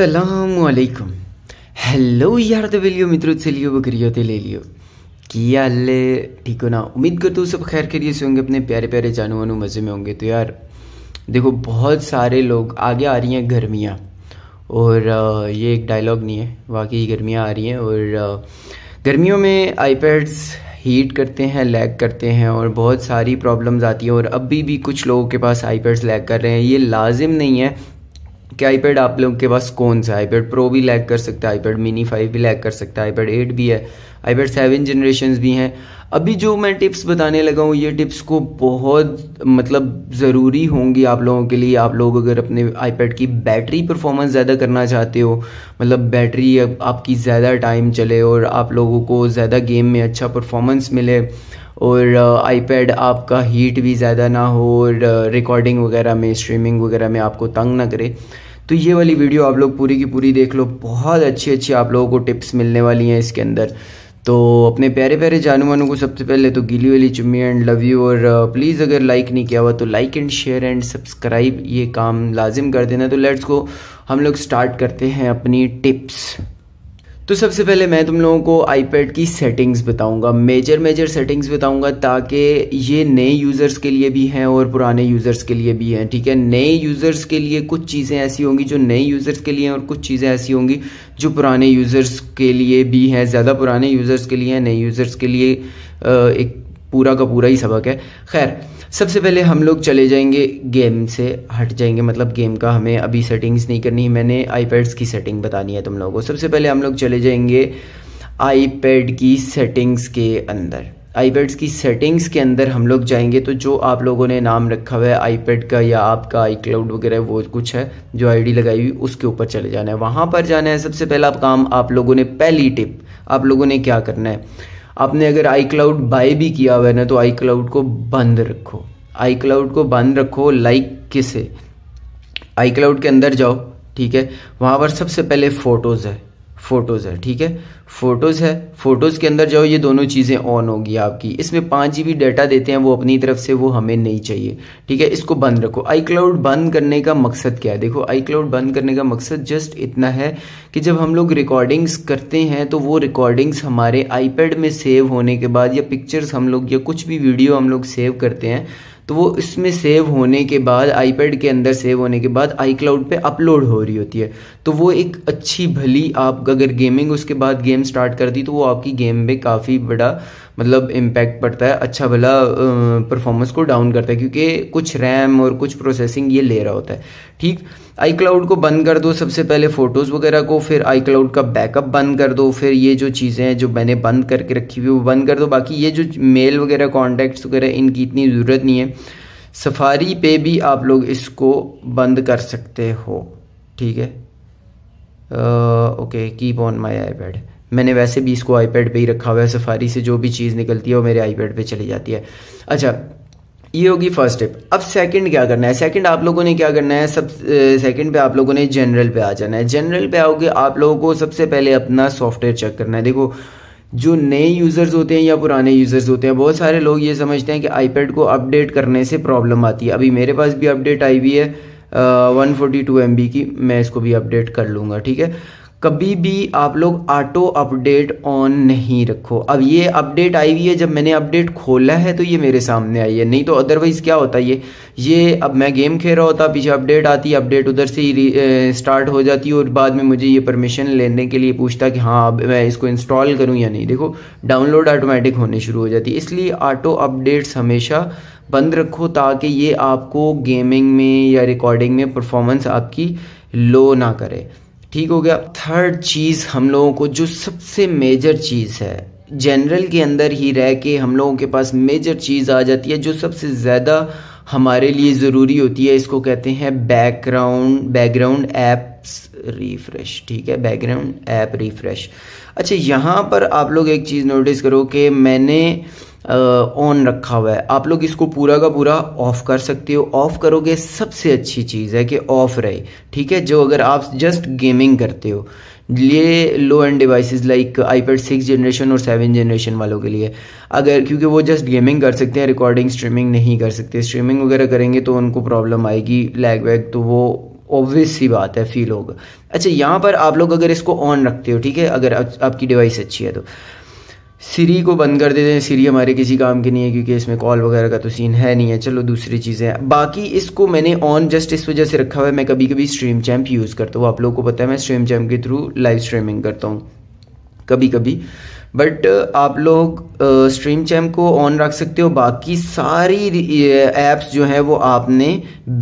अस्सलामुअलैकुम। हेलो यार तो बोलियो मित्रों, चलियो बकरियो ते ले लियो किया ले। ठीक हो ना, उम्मीद करता हूँ सब खैर करिए से होंगे, अपने प्यारे प्यारे जानू वानू मज़े में होंगे। तो यार देखो, बहुत सारे लोग आगे आ रही हैं गर्मियाँ, और ये एक डायलॉग नहीं है, वाकई गर्मियाँ आ रही हैं। और गर्मियों में आईपैड्स हीट करते हैं, लैग करते हैं और बहुत सारी प्रॉब्लम्स आती हैं। और अभी भी कुछ लोगों के पास आईपैड्स लैग कर रहे हैं। ये लाजिम नहीं है कि आईपैड आप लोगों के पास कौन सा, आईपैड प्रो भी लैग कर सकता है, आईपैड मिनी 5 भी लैग कर सकता है, आईपैड 8 भी है, आईपैड 7 जनरेशन्स भी हैं। अभी जो मैं टिप्स बताने लगा हूँ, ये टिप्स को बहुत मतलब ज़रूरी होंगी आप लोगों के लिए। आप लोग अगर अपने आईपैड की बैटरी परफॉर्मेंस ज़्यादा करना चाहते हो, मतलब बैटरी आपकी ज़्यादा टाइम चले और आप लोगों को ज़्यादा गेम में अच्छा परफॉर्मेंस मिले, और आईपैड आपका हीट भी ज़्यादा ना हो, और रिकॉर्डिंग वगैरह में, स्ट्रीमिंग वगैरह में आपको तंग ना करे, तो ये वाली वीडियो आप लोग पूरी की पूरी देख लो। बहुत अच्छी अच्छी आप लोगों को टिप्स मिलने वाली हैं इसके अंदर। तो अपने प्यारे प्यारे जानू वानू को सबसे पहले तो गीली वाली चुम्मी एंड लव यू। और प्लीज़ अगर लाइक नहीं किया हुआ तो like and share and subscribe ये काम लाजिम कर देना। तो लेट्स गो, हम लोग स्टार्ट करते हैं अपनी टिप्स। तो सबसे पहले मैं तुम लोगों को आईपैड की सेटिंग्स बताऊंगा, मेजर सेटिंग्स बताऊंगा, ताकि ये नए यूज़र्स के लिए भी हैं और पुराने यूज़र्स के लिए भी हैं। ठीक है, नए यूज़र्स के लिए कुछ चीज़ें ऐसी होंगी जो नए यूज़र्स के लिए हैं, और कुछ चीज़ें ऐसी होंगी जो पुराने यूज़र्स के लिए भी हैं, ज़्यादा पुराने यूज़र्स के लिए हैं, नए यूज़र्स के लिए एक पूरा का पूरा ही सबक है। खैर, सबसे पहले हम लोग चले जाएंगे, गेम से हट जाएंगे, मतलब गेम का हमें अभी सेटिंग्स नहीं करनी है, मैंने आईपैड्स की सेटिंग बतानी है तुम लोगों को। सबसे पहले हम लोग चले जाएंगे आईपैड की सेटिंग्स के अंदर। आईपैड्स की सेटिंग्स के अंदर हम लोग जाएंगे तो जो आप लोगों ने नाम रखा हुआ है आईपैड का, या आपका iCloud वगैरह वो कुछ है जो आईडी लगाई हुई, उसके ऊपर चले जाना है, वहाँ पर जाना है। सबसे पहला काम आप लोगों ने, पहली टिप आप लोगों ने क्या करना है, आपने अगर iCloud बाय भी किया हुआ है ना, तो iCloud को बंद रखो, iCloud को बंद रखो। लाइक किसे, iCloud के अंदर जाओ, ठीक है, वहाँ पर सबसे पहले फोटोज़ है, फोटोज़ है, ठीक है, फोटोज़ है, फोटोज़ के अंदर जाओ, ये दोनों चीज़ें ऑन होगी आपकी। इसमें 5 GB डाटा देते हैं वो अपनी तरफ से, वो हमें नहीं चाहिए, ठीक है, इसको बंद रखो। iCloud बंद करने का मकसद क्या है, देखो iCloud बंद करने का मकसद जस्ट इतना है कि जब हम लोग रिकॉर्डिंग्स करते हैं तो वो रिकॉर्डिंग्स हमारे iPad में सेव होने के बाद, या पिक्चर्स हम लोग, या कुछ भी वीडियो हम लोग सेव करते हैं, तो वो इसमें सेव होने के बाद, iPad के अंदर सेव होने के बाद iCloud पे अपलोड हो रही होती है। तो वो एक अच्छी भली, आप अगर गेमिंग उसके बाद गेम स्टार्ट कर दी तो वो आपकी गेम पे काफ़ी बड़ा मतलब इम्पैक्ट पड़ता है, अच्छा भला परफॉर्मेंस को डाउन करता है, क्योंकि कुछ रैम और कुछ प्रोसेसिंग ये ले रहा होता है। ठीक, iCloud को बंद कर दो सबसे पहले, फ़ोटोज़ वगैरह को, फिर iCloud का बैकअप बंद कर दो, फिर ये जो चीज़ें हैं जो मैंने बंद करके रखी हुई वो बंद कर दो। बाकी ये जो मेल वगैरह, कॉन्टैक्ट्स वगैरह, इनकी इतनी ज़रूरत नहीं है। सफारी पे भी आप लोग इसको बंद कर सकते हो, ठीक है। Okay, keep on my iPad, मैंने वैसे भी इसको iPad पे ही रखा हुआ है, सफारी से जो भी चीज़ निकलती है वो मेरे iPad पे चली जाती है। अच्छा, ये होगी फर्स्ट टिप। अब सेकंड क्या करना है, सेकंड आप लोगों ने क्या करना है, सब सेकंड पे आप लोगों ने जनरल पे आ जाना है। जनरल पे आओगे, आप लोगों को सबसे पहले अपना सॉफ्टवेयर चेक करना है। देखो, जो नए यूज़र्स होते हैं या पुराने यूज़र्स होते हैं, बहुत सारे लोग ये समझते हैं कि iPad को अपडेट करने से प्रॉब्लम आती है। अभी मेरे पास भी अपडेट आई हुई है 142 MB की, मैं इसको भी अपडेट कर लूँगा, ठीक है। कभी भी आप लोग ऑटो अपडेट ऑन नहीं रखो। अब ये अपडेट आई हुई है, जब मैंने अपडेट खोला है तो ये मेरे सामने आई है, नहीं तो अदरवाइज़ क्या होता है, ये अब मैं गेम खेल रहा होता, पीछे अपडेट आती, अपडेट उधर से ही स्टार्ट हो जाती, और बाद में मुझे ये परमिशन लेने के लिए पूछता कि हाँ अब मैं इसको इंस्टॉल करूँ या नहीं। देखो, डाउनलोड ऑटोमेटिक होने शुरू हो जाती है, इसलिए ऑटो अपडेट्स हमेशा बंद रखो, ताकि ये आपको गेमिंग में या रिकॉर्डिंग में परफॉर्मेंस आपकी लो ना करे। ठीक हो गया। थर्ड चीज़ हम लोगों को, जो सबसे मेजर चीज़ है, जनरल के अंदर ही रह के हम लोगों के पास मेजर चीज़ आ जाती है जो सबसे ज़्यादा हमारे लिए ज़रूरी होती है, इसको कहते हैं बैकग्राउंड ऐप्स रिफ्रेश, ठीक है, बैकग्राउंड ऐप रिफ्रेश। अच्छा, यहाँ पर आप लोग एक चीज़ नोटिस करो कि मैंने ऑन रखा हुआ है, आप लोग इसको पूरा का पूरा ऑफ़ कर सकते हो। ऑफ़ करोगे, सबसे अच्छी चीज़ है कि ऑफ़ रहे, ठीक है। जो अगर आप जस्ट गेमिंग करते हो, ये low end devices like iPad 6 generation और 7 जनरेशन वालों के लिए, अगर, क्योंकि वो जस्ट गेमिंग कर सकते हैं, रिकॉर्डिंग स्ट्रीमिंग नहीं कर सकते, स्ट्रीमिंग वगैरह करेंगे तो उनको प्रॉब्लम आएगी, लैग वैग, तो वो ऑब्वियस सी बात है फील होगा। अच्छा यहाँ पर आप लोग अगर इसको ऑन रखते हो, ठीक है, अगर आपकी डिवाइस अच्छी है तो सीरी को बंद कर देते हैं। सीरी हमारे किसी काम की नहीं है क्योंकि इसमें कॉल वगैरह का तो सीन है नहीं है। चलो दूसरी चीज़ें, बाकी इसको मैंने ऑन जस्ट इस वजह से रखा हुआ है, मैं कभी कभी स्ट्रीम चैम्प यूज़ करता हूँ। आप लोगों को पता है मैं स्ट्रीम चैम्प के थ्रू लाइव स्ट्रीमिंग करता हूँ कभी कभी, बट आप लोग स्ट्रीम चैम्प को ऑन रख सकते हो। बाकी सारी ऐप्स जो हैं वो आपने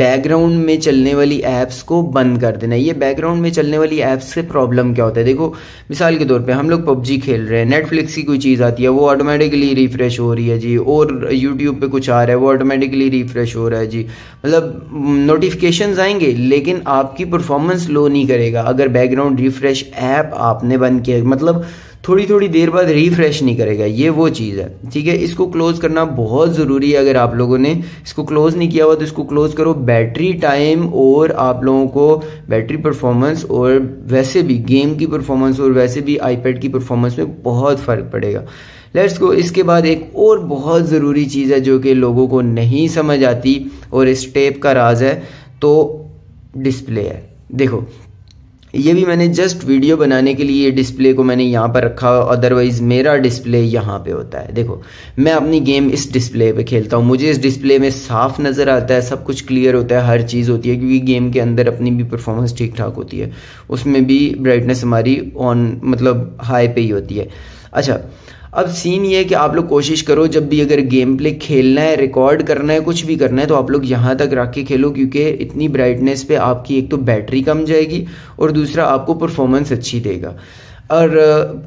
बैकग्राउंड में चलने वाली ऐप्स को बंद कर देना। ये बैकग्राउंड में चलने वाली ऐप्स से प्रॉब्लम क्या होता है, देखो मिसाल के तौर पे हम लोग PUBG खेल रहे हैं, नेटफ्लिक्स की कोई चीज़ आती है वो ऑटोमेटिकली रिफ़्रेश हो रही है जी, और यूट्यूब पर कुछ आ रहा है वो ऑटोमेटिकली रिफ़्रेश हो रहा है जी। मतलब नोटिफिकेशंस आएंगे लेकिन आपकी परफॉर्मेंस लो नहीं करेगा अगर बैकग्राउंड रिफ़्रेश ऐप आपने बंद किया, मतलब थोड़ी थोड़ी देर बाद रिफ्रेश नहीं करेगा। ये वो चीज़ है, ठीक है। इसको क्लोज़ करना बहुत ज़रूरी है। अगर आप लोगों ने इसको क्लोज़ नहीं किया हुआ तो इसको क्लोज़ करो। बैटरी टाइम और आप लोगों को बैटरी परफॉर्मेंस और वैसे भी गेम की परफॉर्मेंस और वैसे भी iPad की परफॉर्मेंस में बहुत फ़र्क पड़ेगा। Let's go. इसके बाद एक और बहुत ज़रूरी चीज़ है जो कि लोगों को नहीं समझ आती और इस टेप का राज है, तो डिस्प्ले है। देखो ये भी मैंने जस्ट वीडियो बनाने के लिए डिस्प्ले को मैंने यहाँ पर रखा, अदरवाइज़ मेरा डिस्प्ले यहाँ पे होता है। देखो मैं अपनी गेम इस डिस्प्ले पे खेलता हूँ, मुझे इस डिस्प्ले में साफ नज़र आता है, सब कुछ क्लियर होता है, हर चीज़ होती है, क्योंकि गेम के अंदर अपनी भी परफॉर्मेंस ठीक ठाक होती है, उसमें भी ब्राइटनेस हमारी ऑन मतलब हाई पे ही होती है। अच्छा अब सीन ये है कि आप लोग कोशिश करो जब भी अगर गेम प्ले खेलना है, रिकॉर्ड करना है, कुछ भी करना है तो आप लोग यहाँ तक रख के खेलो, क्योंकि इतनी ब्राइटनेस पे आपकी एक तो बैटरी कम जाएगी और दूसरा आपको परफॉर्मेंस अच्छी देगा। और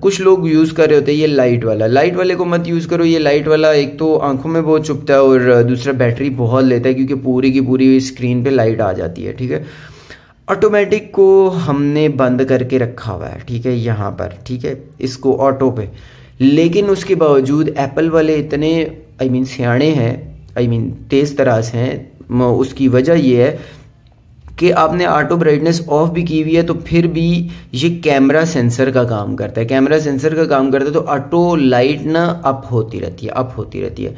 कुछ लोग यूज़ कर रहे होते हैं ये लाइट वाला, लाइट वाले को मत यूज़ करो। ये लाइट वाला एक तो आंखों में बहुत चुभता है और दूसरा बैटरी बहुत लेता है क्योंकि पूरी की पूरी स्क्रीन पर लाइट आ जाती है, ठीक है। ऑटोमेटिक को हमने बंद करके रखा हुआ है, ठीक है, यहाँ पर, ठीक है, इसको ऑटो पे। लेकिन उसके बावजूद एप्पल वाले इतने सियाने हैं, तेज़ तराज हैं, उसकी वजह ये है कि आपने ऑटो ब्राइटनेस ऑफ भी की हुई है तो फिर भी ये कैमरा सेंसर का काम करता है, कैमरा सेंसर का काम करता है, तो ऑटो लाइट ना अप होती रहती है, अप होती रहती है।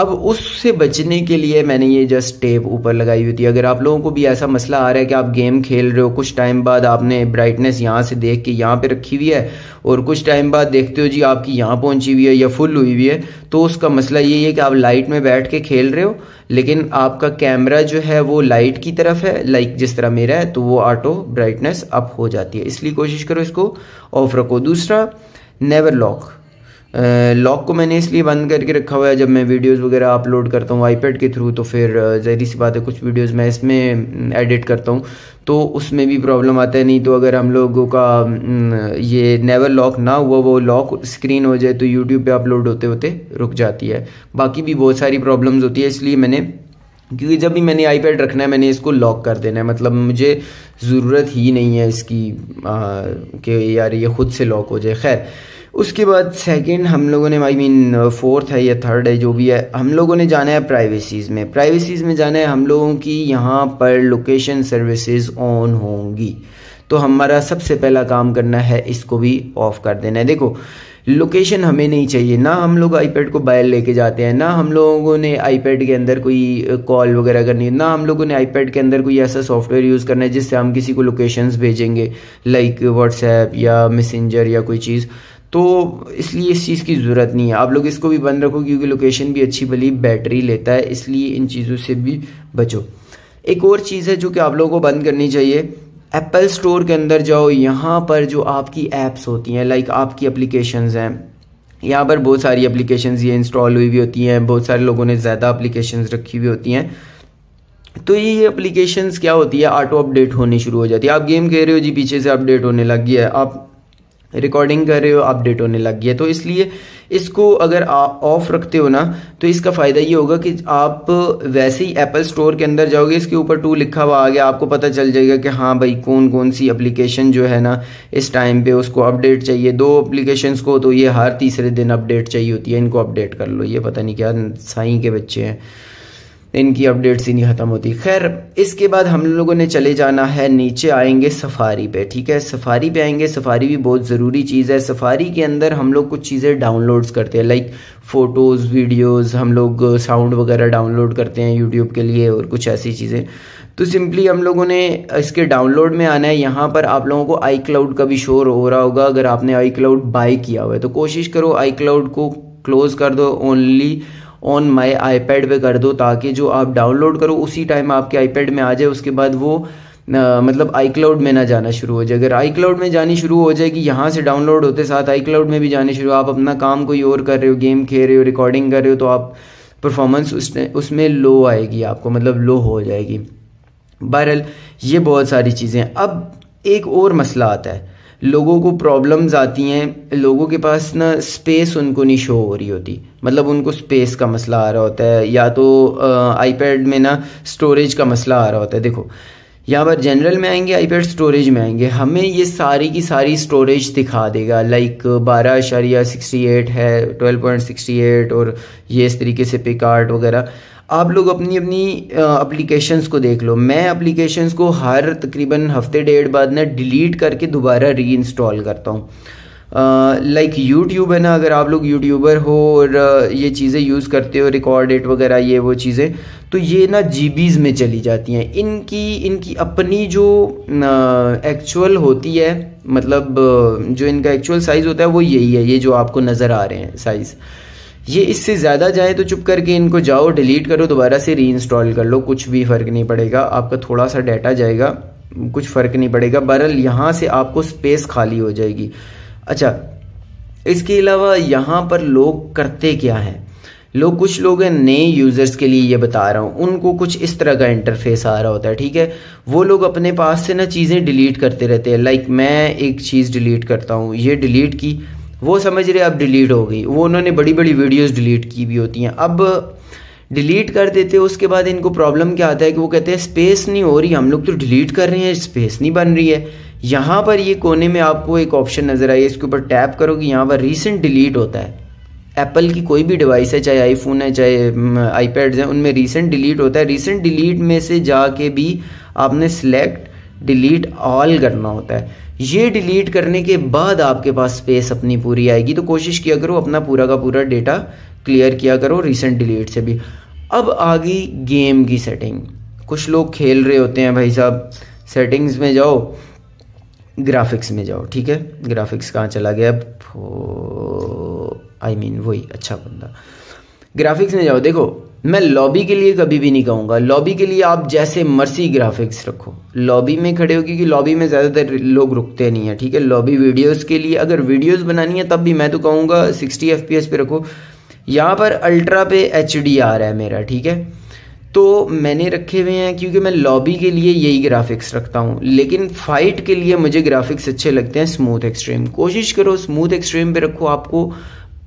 अब उससे बचने के लिए मैंने ये जस्ट टेप ऊपर लगाई हुई थी। अगर आप लोगों को भी ऐसा मसला आ रहा है कि आप गेम खेल रहे हो, कुछ टाइम बाद आपने ब्राइटनेस यहाँ से देख के यहाँ पे रखी हुई है और कुछ टाइम बाद देखते हो जी आपकी यहाँ पहुँची हुई है या फुल हुई हुई है, तो उसका मसला ये है कि आप लाइट में बैठ के खेल रहे हो लेकिन आपका कैमरा जो है वो लाइट की तरफ है, लाइक जिस तरह मेरा है, तो वो ऑटो ब्राइटनेस अप हो जाती है। इसलिए कोशिश करो इसको ऑफ रखो। दूसरा नेवर लॉक, लॉक को मैंने इसलिए बंद करके रखा हुआ है जब मैं वीडियोस वगैरह अपलोड करता हूँ iPad के थ्रू, तो फिर ज़ाहिर सी बात है कुछ वीडियोस मैं इसमें एडिट करता हूँ तो उसमें भी प्रॉब्लम आता है। नहीं तो अगर हम लोगों का ये नेवर लॉक ना हुआ, वो लॉक स्क्रीन हो जाए तो YouTube पे अपलोड होते होते रुक जाती है। बाकी भी बहुत सारी प्रॉब्लम्स होती है, इसलिए मैंने, क्योंकि जब भी मैंने iPad रखना है मैंने इसको लॉक कर देना है, मतलब मुझे ज़रूरत ही नहीं है इसकी कि यार ये ख़ुद से लॉक हो जाए। खैर उसके बाद सेकंड हम लोगों ने फोर्थ है या थर्ड है जो भी है, हम लोगों ने जाना है प्राइवेसीज़ में। प्राइवेसीज़ में जाना है हम लोगों की, यहाँ पर लोकेशन सर्विसेज ऑन होंगी तो हमारा सबसे पहला काम करना है इसको भी ऑफ कर देना है। देखो लोकेशन हमें नहीं चाहिए, ना हम लोग iPad को बाहर लेके जाते हैं, ना हम लोगों ने iPad के अंदर कोई कॉल वगैरह करनी है, ना हम लोगों ने iPad के अंदर कोई ऐसा सॉफ्टवेयर यूज़ करना है जिससे हम किसी को लोकेशंस भेजेंगे लाइक व्हाट्सएप या मैसेंजर या कोई चीज़, तो इसलिए इस चीज़ की ज़रूरत नहीं है। आप लोग इसको भी बंद रखो क्योंकि लोकेशन भी अच्छी भली बैटरी लेता है, इसलिए इन चीज़ों से भी बचो। एक और चीज़ है जो कि आप लोगों को बंद करनी चाहिए, एप्पल स्टोर के अंदर जाओ, यहाँ पर जो आपकी ऐप्स होती हैं लाइक आपकी एप्लीकेशंस हैं, यहाँ पर बहुत सारी एप्लीकेशंस ये इंस्टॉल हुई भी होती हैं, बहुत सारे लोगों ने ज़्यादा एप्लीकेशंस रखी हुई होती हैं, तो ये एप्लीकेशंस क्या होती है ऑटो अपडेट होनी शुरू हो जाती है। आप गेम खेल रहे हो जी, पीछे से अपडेट होने लग गया है, आप रिकॉर्डिंग कर रहे हो अपडेट होने लग गया, तो इसलिए इसको अगर आप ऑफ रखते हो ना तो इसका फ़ायदा ये होगा कि आप वैसे ही एप्पल स्टोर के अंदर जाओगे इसके ऊपर 2 लिखा हुआ आ गया, आपको पता चल जाएगा कि हाँ भाई कौन कौन सी एप्लीकेशन जो है ना इस टाइम पे उसको अपडेट चाहिए। 2 एप्लीकेशंस को तो ये हर तीसरे दिन अपडेट चाहिए होती है, इनको अपडेट कर लो, ये पता नहीं क्या साईं के बच्चे हैं। इनकी अपडेट्स ही नहीं ख़त्म होती। खैर इसके बाद हम लोगों ने चले जाना है, नीचे आएंगे सफारी पे, ठीक है। सफारी पे आएंगे, सफारी भी बहुत ज़रूरी चीज़ है। सफारी के अंदर हम लोग कुछ चीज़ें डाउनलोड्स करते हैं, लाइक फ़ोटोज़, वीडियोज़, हम लोग साउंड वगैरह डाउनलोड करते हैं यूट्यूब के लिए और कुछ ऐसी चीज़ें। तो सिंपली हम लोगों ने इसके डाउनलोड में आना है। यहाँ पर आप लोगों को आई क्लाउड का भी शोर हो रहा होगा, अगर आपने आई क्लाउड बाय किया हुआ है तो कोशिश करो आई क्लाउड को क्लोज़ कर दो, ओनली ऑन माई आईपैड पे कर दो, ताकि जो आप डाउनलोड करो उसी टाइम आपके आईपैड में आ जाए। उसके बाद वो मतलब आई क्लाउड में ना जाना शुरू हो जाए। अगर आई क्लाउड में जानी शुरू हो जाएगी, यहाँ से डाउनलोड होते साथ आई क्लाउड में भी जानी शुरू, आप अपना काम कोई और कर रहे हो, गेम खेल रहे हो, रिकॉर्डिंग कर रहे हो, तो आप परफॉर्मेंस उसमें लो आएगी, आपको मतलब लो हो जाएगी। बहरहाल ये बहुत सारी चीज़ें। अब एक और मसला आता है, लोगों को प्रॉब्लम्स आती हैं, लोगों के पास ना स्पेस उनको नहीं शो हो रही होती, मतलब उनको स्पेस का मसला आ रहा होता है, या तो आईपैड में ना स्टोरेज का मसला आ रहा होता है। देखो यहाँ पर जनरल में आएंगे, आईपैड स्टोरेज में आएंगे, हमें ये सारी की सारी स्टोरेज दिखा देगा, लाइक 12.68 है, 12.68 और ये इस तरीके से पिकार्ट वगैरह। आप लोग अपनी अपनी एप्लीकेशंस को देख लो। मैं एप्लीकेशंस को हर तकरीबन हफ्ते डेढ़ बाद ना डिलीट करके दोबारा रीइंस्टॉल करता हूँ। लाइक यूट्यूब है ना, अगर आप लोग यूट्यूबर हो और ये चीज़ें यूज़ करते हो, रिकॉर्डेड वगैरह ये वो चीज़ें, तो ये ना जीबीज़ में चली जाती हैं। इनकी अपनी जो एक्चुअल होती है, मतलब जो इनका एक्चुअल साइज़ होता है वो यही है, ये जो आपको नज़र आ रहे हैं साइज़, ये इससे ज़्यादा जाए तो चुप करके इनको जाओ, डिलीट करो, दोबारा से रीइंस्टॉल कर लो, कुछ भी फ़र्क नहीं पड़ेगा। आपका थोड़ा सा डाटा जाएगा, कुछ फ़र्क नहीं पड़ेगा। बहरहाल यहाँ से आपको स्पेस खाली हो जाएगी। अच्छा, इसके अलावा यहाँ पर लोग करते क्या हैं, लोग, कुछ लोग हैं नए यूज़र्स के लिए ये बता रहा हूँ, उनको कुछ इस तरह का इंटरफेस आ रहा होता है, ठीक है। वो लोग अपने पास से ना चीज़ें डिलीट करते रहते हैं, लाइक मैं एक चीज़ डिलीट करता हूँ, ये डिलीट की, वो समझ रहे अब डिलीट हो गई, वो उन्होंने बड़ी बड़ी वीडियोस डिलीट की भी होती हैं। अब डिलीट कर देते हैं, उसके बाद इनको प्रॉब्लम क्या आता है कि वो कहते हैं स्पेस नहीं हो रही, हम लोग तो डिलीट कर रहे हैं, स्पेस नहीं बन रही है। यहाँ पर ये कोने में आपको एक ऑप्शन नज़र आई, इसके ऊपर टैप करोगे, यहाँ पर रीसेंट डिलीट होता है। एप्पल की कोई भी डिवाइस है, चाहे आईफोन है, चाहे आईपैड्स हैं, उनमें रीसेंट डिलीट होता है। रीसेंट डिलीट में से जाके भी आपने सिलेक्ट डिलीट ऑल करना होता है। ये डिलीट करने के बाद आपके पास स्पेस अपनी पूरी आएगी। तो कोशिश किया करो अपना पूरा का पूरा डेटा क्लियर किया करो रिसेंट डिलीट से भी। अब आ गई गेम की सेटिंग। कुछ लोग खेल रहे होते हैं, भाई साहब सेटिंग्स में जाओ, ग्राफिक्स में जाओ, ठीक है। ग्राफिक्स कहाँ चला गया, अब वही अच्छा बंदा, ग्राफिक्स में जाओ। देखो मैं लॉबी के लिए कभी भी नहीं कहूँगा, लॉबी के लिए आप जैसे मर्जी ग्राफिक्स रखो, लॉबी में खड़े हो, क्योंकि लॉबी में ज़्यादातर लोग रुकते नहीं है, ठीक है। लॉबी वीडियोस के लिए, अगर वीडियोस बनानी है तब भी मैं तो कहूँगा 60 FPS पे रखो। यहाँ पर अल्ट्रा पे HD आ रहा है मेरा, ठीक है, तो मैंने रखे हुए हैं क्योंकि मैं लॉबी के लिए यही ग्राफिक्स रखता हूँ। लेकिन फाइट के लिए मुझे ग्राफिक्स अच्छे लगते हैं स्मूथ एक्सट्रीम। कोशिश करो स्मूथ एक्सट्रीम पे रखो, आपको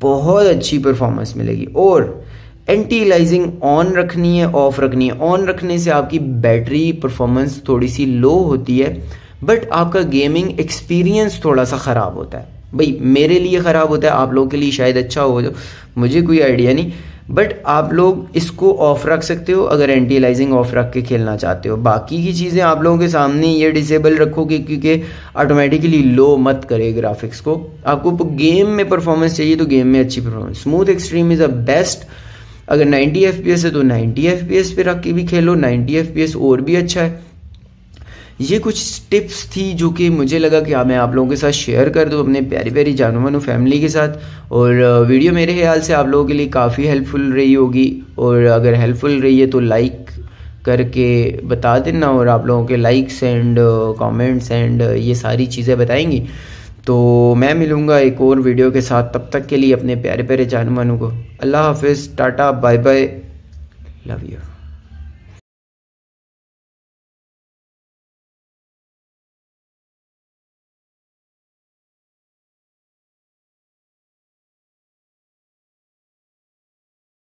बहुत अच्छी परफॉर्मेंस मिलेगी। और एंटी एलाइजिंग ऑन रखनी है, ऑफ रखनी है। ऑन रखने से आपकी बैटरी परफॉर्मेंस थोड़ी सी लो होती है, बट आपका गेमिंग एक्सपीरियंस थोड़ा सा ख़राब होता है। भाई मेरे लिए ख़राब होता है, आप लोगों के लिए शायद अच्छा हो जाओ, मुझे कोई आइडिया नहीं, बट आप लोग इसको ऑफ रख सकते हो अगर एंटी एलाइजिंग ऑफ रख के खेलना चाहते हो। बाकी की चीज़ें आप लोगों के सामने, ये डिसेबल रखोगे क्योंकि ऑटोमेटिकली लो मत करे ग्राफिक्स को। आपको गेम में परफॉर्मेंस चाहिए तो गेम में अच्छी performance. Smooth extreme is a best. अगर 90 FPS है तो 90 FPS पे रख के भी खेलो, 90 FPS और भी अच्छा है। ये कुछ टिप्स थी जो कि मुझे लगा कि मैं आप लोगों के साथ शेयर कर दूँ, अपने प्यारी प्यारी जानू मानू फैमिली के साथ। और वीडियो मेरे ख्याल से आप लोगों के लिए काफ़ी हेल्पफुल रही होगी, और अगर हेल्पफुल रही है तो लाइक करके बता देना, और आप लोगों के लाइक्स एंड कॉमेंट्स एंड ये सारी चीज़ें बताएंगी। तो मैं मिलूँगा एक और वीडियो के साथ, तब तक के लिए अपने प्यारे प्यारे जानू मानू को अल्लाह हाफिज़, tata, bye bye, love you.